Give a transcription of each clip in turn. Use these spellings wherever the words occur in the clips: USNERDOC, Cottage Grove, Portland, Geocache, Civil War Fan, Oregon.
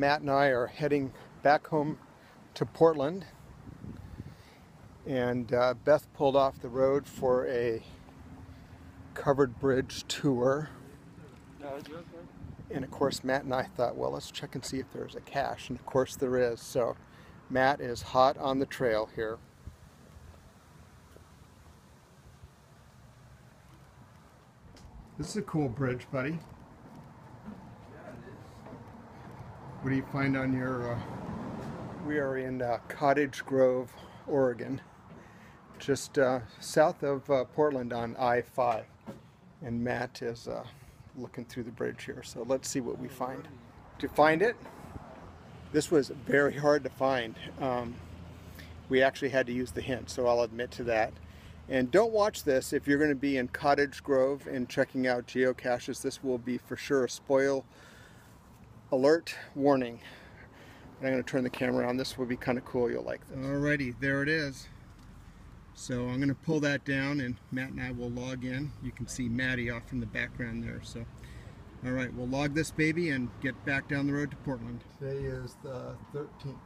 Matt and I are heading back home to Portland, and Beth pulled off the road for a covered bridge tour. And of course Matt and I thought, well, let's check and see if there's a cache, and of course there is. So Matt is hot on the trail here. This is a cool bridge, buddy. What do you find on your... We are in Cottage Grove, Oregon, just south of Portland on I-5, and Matt is looking through the bridge here, so let's see what we find. To find it, this was very hard to find. We actually had to use the hint, so I'll admit to that. And don't watch this if you're going to be in Cottage Grove and checking out geocaches. This will be for sure a spoil alert warning. And I'm going to turn the camera on. This will be kind of cool. You'll like this. Alrighty, there it is. So I'm going to pull that down and Matt and I will log in. You can see Maddie off in the background there. So, all right, we'll log this baby and get back down the road to Portland. Today is the 13th.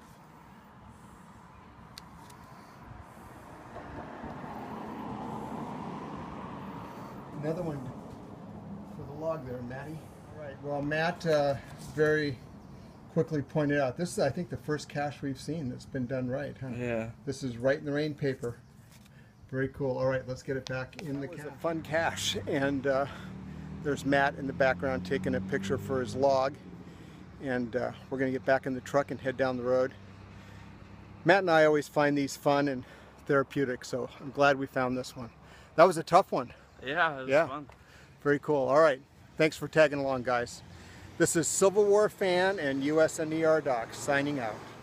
Another one for the log there, Maddie. All right, well, Matt very quickly pointed out, this is, I think, the first cache we've seen that's been done right, huh? Yeah. This is right in the rain paper. Very cool. All right, let's get it back in the cache. That was a fun cache, and there's Matt in the background taking a picture for his log, and we're going to get back in the truck and head down the road. Matt and I always find these fun and therapeutic, so I'm glad we found this one. That was a tough one. Yeah, it was fun. Very cool. All right, thanks for tagging along, guys. This is Civil War Fan and USNERDOC signing out.